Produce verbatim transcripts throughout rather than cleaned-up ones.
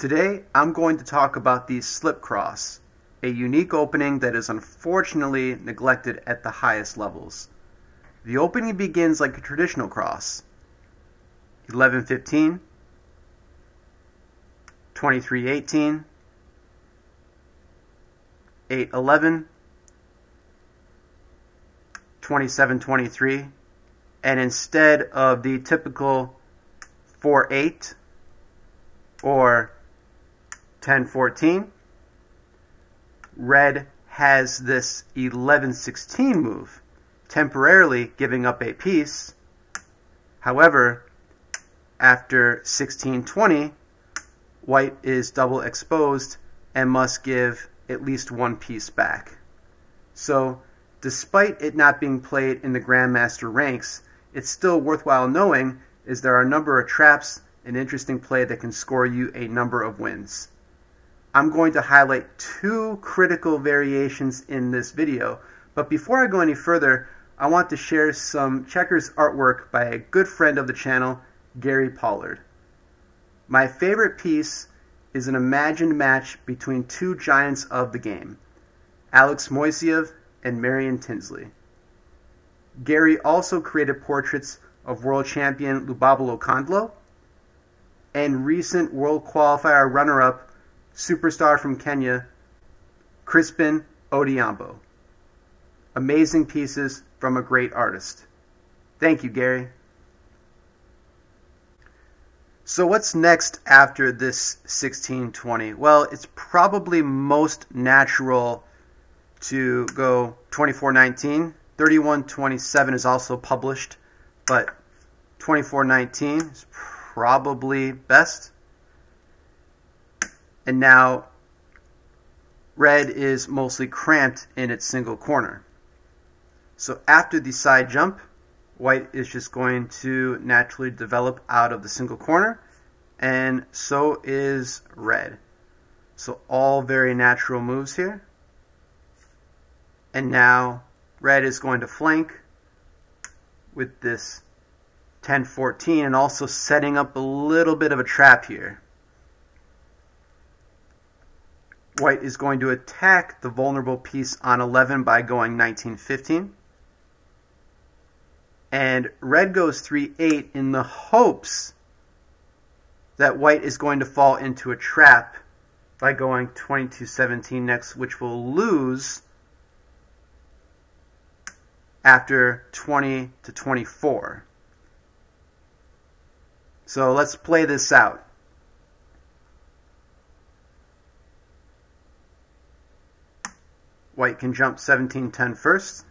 Today, I'm going to talk about the slip cross, a unique opening that is unfortunately neglected at the highest levels. The opening begins like a traditional cross. eleven fifteen, twenty-three eighteen, eight eleven, twenty-seven twenty-three, and instead of the typical four eight or ten fourteen, red has this eleven sixteen move, temporarily giving up a piece. However, after sixteen twenty, white is double exposed and must give at least one piece back. So, despite it not being played in the Grandmaster ranks, it's still worthwhile knowing as there are a number of traps and interesting play that can score you a number of wins. I'm going to highlight two critical variations in this video, but before I go any further, I want to share some checkers artwork by a good friend of the channel, Gary Pollard. My favorite piece is an imagined match between two giants of the game, Alex Moiseev and Marion Tinsley. Gary also created portraits of world champion Lubabalo Kondlo and recent world qualifier runner-up superstar from Kenya, Crispin Odhiambo. Amazing pieces from a great artist. Thank you, Gary. So what's next after this sixteen twenty? Well, it's probably most natural to go twenty-four nineteen. thirty-one twenty-seven is also published, but twenty-four nineteen is probably best. And now, red is mostly cramped in its single corner. So after the side jump, white is just going to naturally develop out of the single corner, and so is red. So all very natural moves here. And now, red is going to flank with this ten fourteen and also setting up a little bit of a trap here. White is going to attack the vulnerable piece on eleven by going nineteen fifteen. And red goes three eight in the hopes that white is going to fall into a trap by going twenty-two seventeen next, which will lose after twenty to twenty-four. So let's play this out. White can jump seventeen ten first,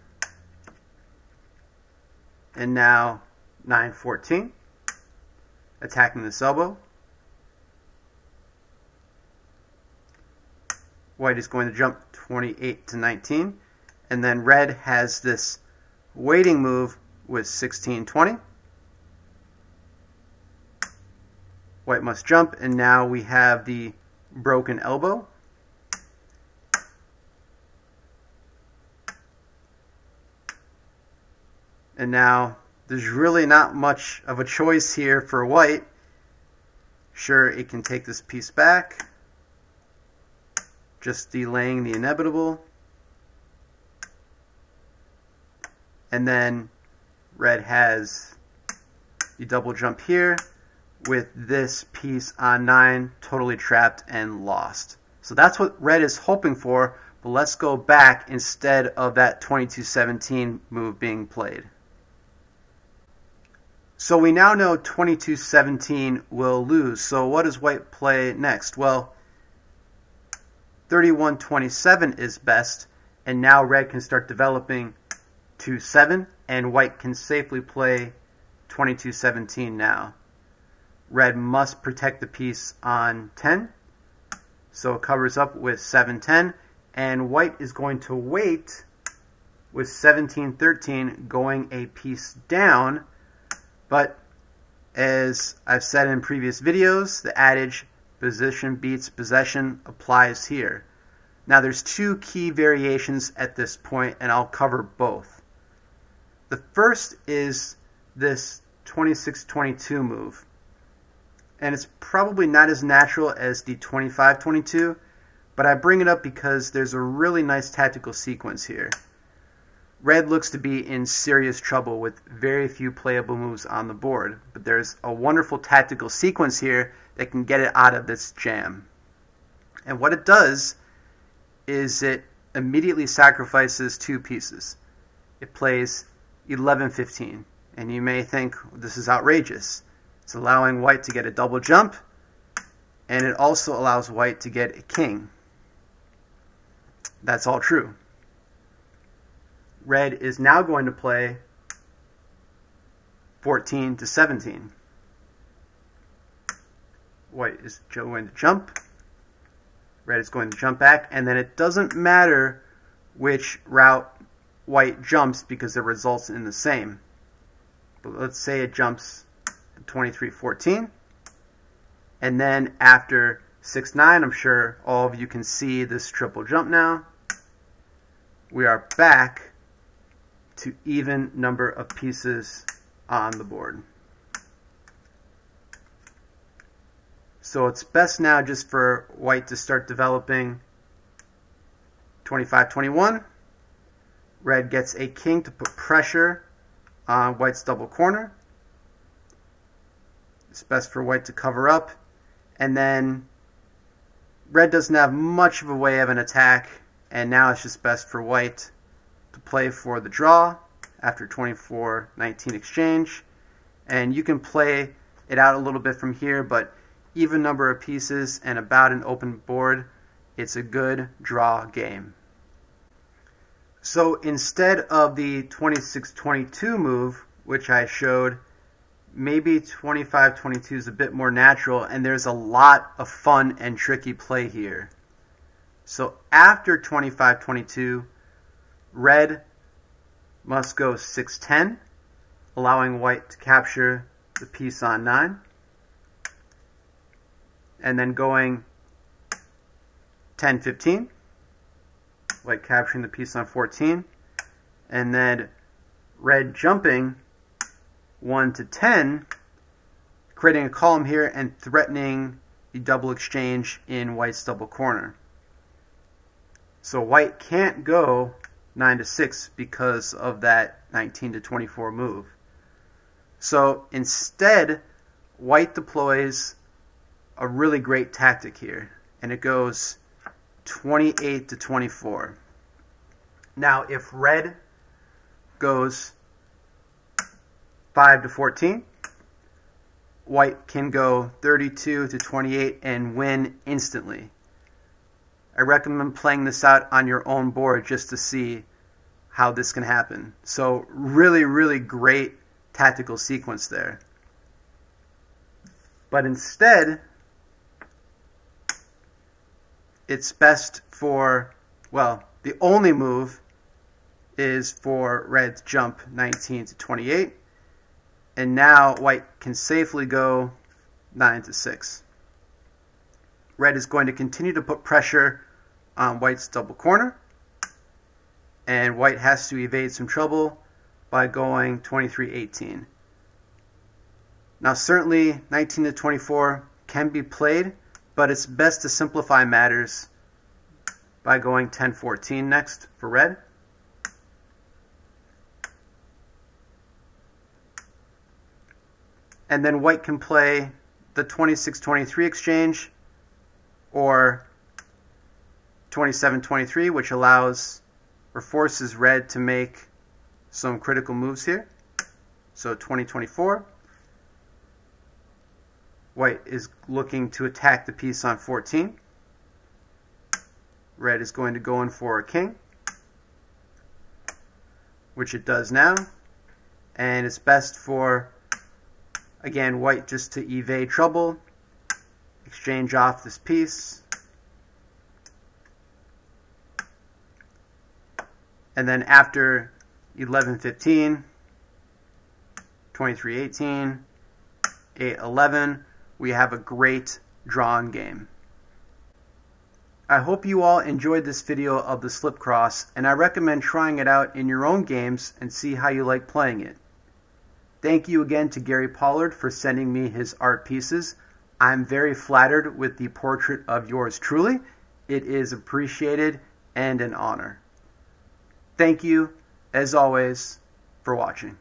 and now nine fourteen, attacking this elbow. White is going to jump twenty-eight to nineteen, and then red has this waiting move with sixteen twenty. White must jump, and now we have the broken elbow. And now, there's really not much of a choice here for white. Sure, it can take this piece back, just delaying the inevitable. And then, red has the double jump here with this piece on nine, totally trapped and lost. So that's what red is hoping for, but let's go back instead of that twenty-two seventeen move being played. So we now know twenty-two seventeen will lose. So what does white play next? Well, thirty-one twenty-seven is best, and now red can start developing two seven, and white can safely play twenty-two seventeen now. Red must protect the piece on ten, so it covers up with seven ten, and white is going to wait with seventeen thirteen going a piece down. But as I've said in previous videos, the adage, position beats possession, applies here. Now there's two key variations at this point, and I'll cover both. The first is this twenty-six twenty-two move. and it's probably not as natural as the twenty-five twenty-two, but I bring it up because there's a really nice tactical sequence here. Red looks to be in serious trouble with very few playable moves on the board, but there's a wonderful tactical sequence here that can get it out of this jam. And what it does is it immediately sacrifices two pieces. It plays eleven fifteen, and you may think this is outrageous. It's allowing white to get a double jump, and it also allows white to get a king. That's all true. Red is now going to play fourteen to seventeen. White is going to jump. Red is going to jump back, and then it doesn't matter which route white jumps because it results in the same. But let's say it jumps twenty-three fourteen, and then after six nine, I'm sure all of you can see this triple jump now. We are back to even number of pieces on the board. So it's best now just for white to start developing twenty-five twenty-one. Red gets a king to put pressure on white's double corner. It's best for white to cover up. And then red doesn't have much of a way of an attack. And now it's just best for white to play for the draw after twenty-four nineteen exchange. And you can play it out a little bit from here, but even number of pieces and about an open board, it's a good draw game. So instead of the twenty-six twenty-two move, which I showed, maybe twenty-five twenty-two is a bit more natural, and there's a lot of fun and tricky play here. So after twenty-five twenty-two, red must go six ten, allowing white to capture the piece on nine. And then going ten fifteen, white capturing the piece on fourteen. And then red jumping one to ten, creating a column here and threatening the double exchange in white's double corner. So white can't go nine to six because of that nineteen to twenty-four move. So instead, white deploys a really great tactic here, and it goes twenty-eight to twenty-four. Now, if red goes five to fourteen, white can go thirty-two to twenty-eight and win instantly. I recommend playing this out on your own board just to see how this can happen. So really, really great tactical sequence there. But instead, it's best for, well, the only move is for red to jump nineteen to twenty-eight, and now white can safely go nine to six. Red is going to continue to put pressure on white's double corner, and white has to evade some trouble by going twenty-three eighteen. Now certainly nineteen to twenty-four can be played, but it's best to simplify matters by going ten fourteen next for red. And then white can play the twenty-six twenty-three exchange or twenty-seven twenty-three, which allows or forces red to make some critical moves here. So twenty twenty-four. White is looking to attack the piece on fourteen. Red is going to go in for a king, which it does now. And it's best for, again, white just to evade trouble, exchange off this piece. And then after eleven fifteen, twenty-three eighteen, eight eleven, we have a great drawn game. I hope you all enjoyed this video of the slip cross, and I recommend trying it out in your own games and see how you like playing it. Thank you again to Gary Pollard for sending me his art pieces. I'm very flattered with the portrait of yours truly. It is appreciated and an honor. Thank you, as always, for watching.